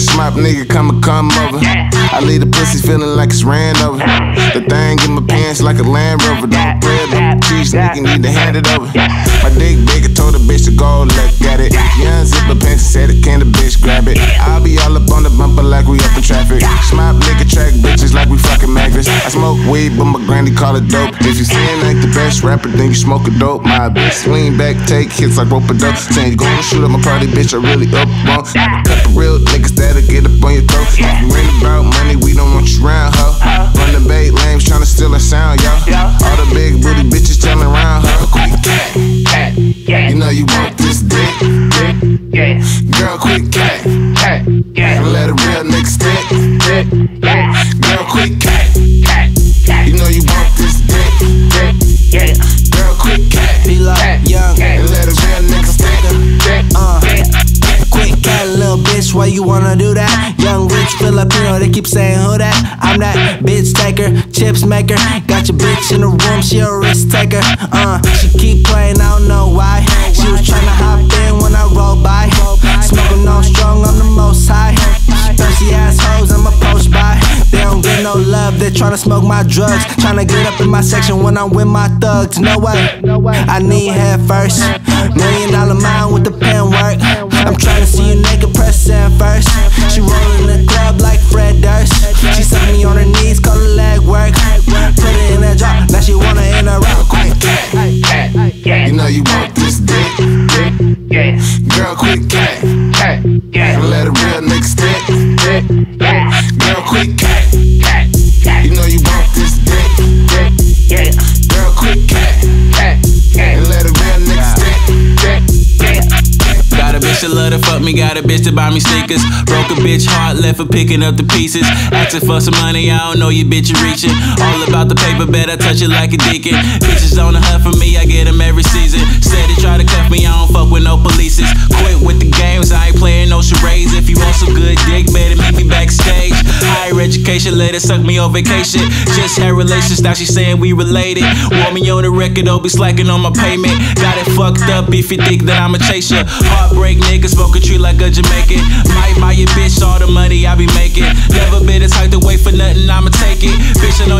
smop nigga, come over. I leave the pussy feeling like it's ran over. The thing in my pants like a Land Rover. Don't bread up, cheese nigga, need to hand it over. My dick big, I told the bitch to go look at it. Young zipper pants, said it, can the bitch grab it. I'll be all up on the bumper like we up in traffic. Smop nigga, track bitches like we fucking magnets. I smoke weed, but my granny call it dope. If you seem like the best rapper, then you smoke a dope. My bitch lean back, take hits like rope a duck. Saying you gon' shoot up my party, bitch, I really up wrong. Got a couple real niggas that'll get up on your throat. If you worried about money, we don't want you round, ho. Run the bait, lames tryna steal our sound, y'all. All the big booty bitches turn around, ho. Quick cat, cat, you know you want this dick, dick, yeah. Girl, quick cat, cat, yeah. Let a real nigga stick, dick, yeah. Girl, quick cat, cat, cat, you know you want this dick, dick, yeah. Girl, quick cat, be like young, and let a real nigga stick, dick, quick cat, little bitch, why you wanna do that? Young rich Filipino, they keep saying who that? I'm that bitch taker, chips maker. Got your bitch in the room, she a risk taker. She keep playing, I don't know why. She was tryna hop in when I rolled by. Smoking on strong, I'm the most high. Thirsty assholes, I'm a post by. They don't get no love, they tryna smoke my drugs. Tryna get up in my section when I'm with my thugs. No way, I need head first. $1 million mind with the pen work. I'm tryna see you naked, press send first. She rollin' the club like Fred Durst. She suck me on her knees, call it leg work. Put it in that drop, now she wanna interrupt. Quick cat, you know you want this dick, dick, yeah. Girl, quick cat, cat, yeah. Let a real nigga stick, dick, yeah. Girl, quick cat, cat, cat, you know you want this dick, dick, yeah. Girl, quick cat, cat, yeah. Let a real nigga stick, dick, yeah. Got a bitch that love to fuck me, got a bitch to buy me sneakers. Broke a bitch heart, left for picking up the pieces. Asking for some money, I don't know your bitch reaching. All about the paper, bet I touch it like a deacon. Bitches on the hunt for me, I get them every season. Said they try to cuff me, I don't fuck with no polices. Quit with the games, I ain't playing no charades. If you want some good dick, better meet me backstage. Higher education, let it suck me on vacation. Just had relations, now she saying we related. Want me on the record, don't be slacking on my payment. Got it fucked up, if you think that I'ma chase ya. Heartbreak nigga, smoke a tree like a Jamaican. Might buy your bitch all the money I be making. Never been the type to wait for nothing, I'ma take it. Bitchin' on